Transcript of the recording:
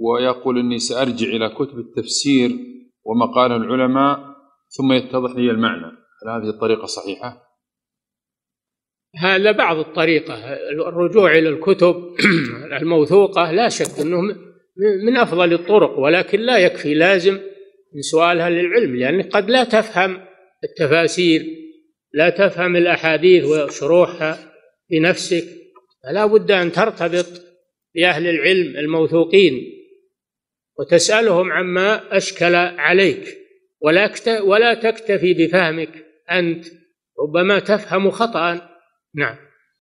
ويقول أني سأرجع إلى كتب التفسير ومقال العلماء ثم يتضح لي المعنى، هل هذه الطريقة صحيحة؟ هذا بعض الطريقة. الرجوع إلى الكتب الموثوقة لا شك أنه من أفضل الطرق، ولكن لا يكفي، لازم من سؤالها للعلم، لأن قد لا تفهم التفاسير، لا تفهم الأحاديث وشروحها بنفسك، فلا بد أن ترتبط بأهل العلم الموثوقين وتسألهم عما أشكل عليك، ولا تكتفي بفهمك أنت، ربما تفهم خطأ. نعم.